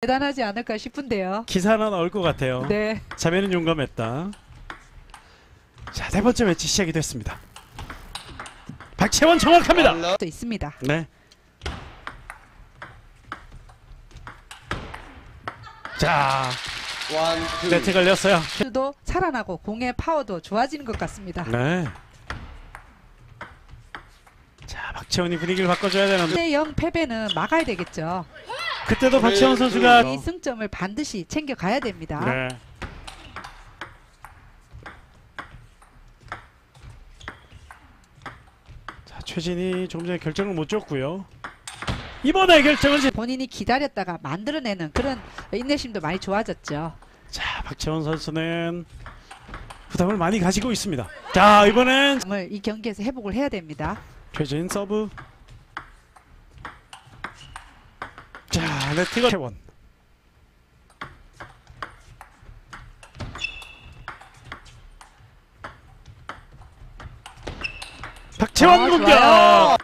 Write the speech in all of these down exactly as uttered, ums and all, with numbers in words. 대단하지 않을까 싶은데요. 기사 하나 나올 것 같아요. 네. 자매는 용감했다. 자, 네 번째 매치 시작이 됐습니다. 박채원 정확합니다. 또 있습니다. 네. 자, 네트 걸렸어요. 도 살아나고 공의 파워도 좋아지는 것 같습니다. 네. 자, 박채원이 분위기를 바꿔줘야 되는데. 일 대 영 패배는 막아야 되겠죠. 그때도 박채원 선수가 이 승점을 반드시 챙겨가야 됩니다. 네. 자, 최진이 조금 전에 결정을 못 줬고요. 이번에 결정은 본인이 기다렸다가 만들어내는 그런 인내심도 많이 좋아졌죠. 자, 박채원 선수는 부담을 많이 가지고 있습니다. 자, 이번엔 이 경기에서 회복을 해야 됩니다. 최진 서브. 자, 네트가 채원. 박채원 아, 공격! 좋아요.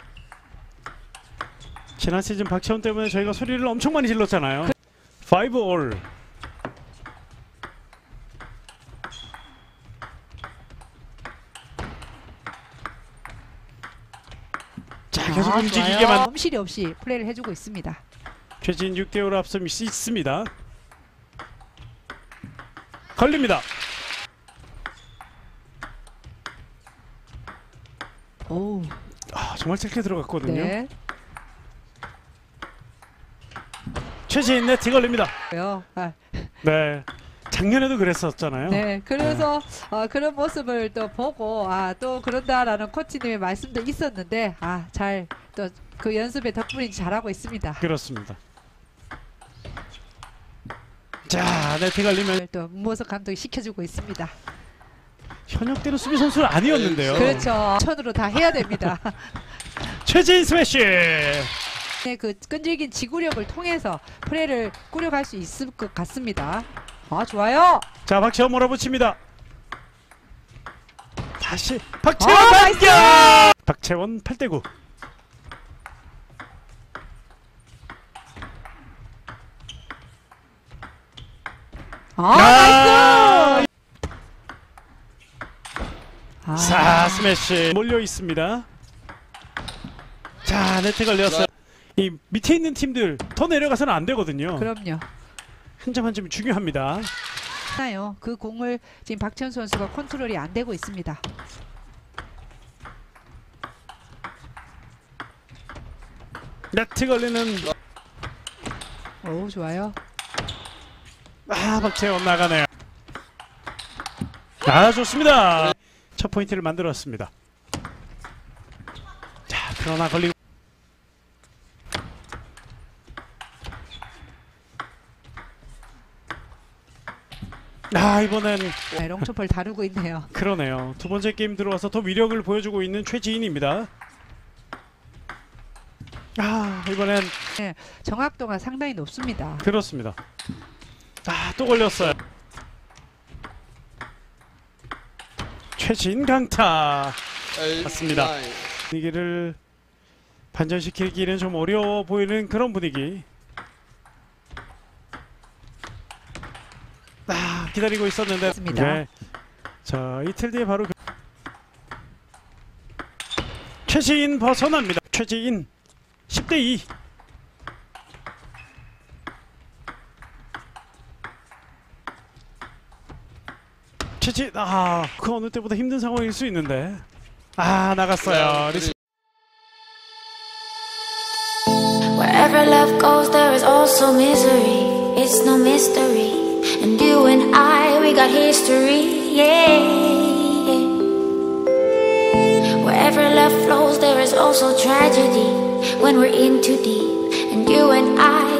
지난 시즌 박채원 때문에 저희가 소리를 엄청 많이 질렀잖아요. 파이브 올. 자, 계속 아, 움직이게만. 엄실이 없이 플레이를 해주고 있습니다. 최진 육 대 오로 앞서 있습니다. 걸립니다. 오. 아, 정말 짧게 들어갔거든요. 네. 최진 네트 걸립니다. 아. 네. 작년에도 그랬었잖아요. 네, 그래서 네. 어, 그런 모습을 또 보고 아, 또 그런다라는 코치님의 말씀도 있었는데 아, 잘 또 그 연습의 덕분인지 잘하고 있습니다. 그렇습니다. 자, 네트 걸리면 또 문보석 감독이 시켜주고 있습니다. 현역 때는 수비 선수는 아니었는데요. 그렇죠. 천으로 다 해야 됩니다. 최진 스매시. 네, 그 끈질긴 지구력을 통해서 플레이를 꾸려갈 수 있을 것 같습니다. 아, 좋아요. 자, 박채원 몰아붙입니다. 다시 박채원 아, 반격. 박채원 팔 대 구. 아, 나이스! 아, 자, 스매시 몰려 있습니다. 자, 네트 걸렸어요. 이 밑에 있는 팀들 더 내려가서는 안 되거든요. 그럼요. 한 점 한 점이 중요합니다. 나요. 그 공을 지금 박채원 선수가 컨트롤이 안 되고 있습니다. 네트 걸리는. 오, 좋아요. 아, 박채원 나가네요. 아, 좋습니다. 첫 포인트를 만들었습니다. 자, 그러나 걸리고. 아, 이번엔 롱초퍼를 다루고 있네요. 그러네요. 두 번째 게임 들어와서 더 위력을 보여주고 있는 최지인입니다. 아, 이번엔 네, 정확도가 상당히 높습니다. 그렇습니다. 아, 또 걸렸어요. 최진 강타. 맞습니다. 분위기를 반전시키기는 좀 어려워 보이는 그런 분위기. 아, 기다리고 있었는데. 네. 자, 이틀 뒤에 바로 최지인 벗어납니다. 최지인 십 대 이. 최진, 아, 그 어느 때보다 힘든 상황일 수 있는데. 아, 나갔어요. Wherever love goes there is also misery. It's no mystery. And you and I we got history. Yeah. Wherever love flows there is also tragedy when we're in too deep. And you and I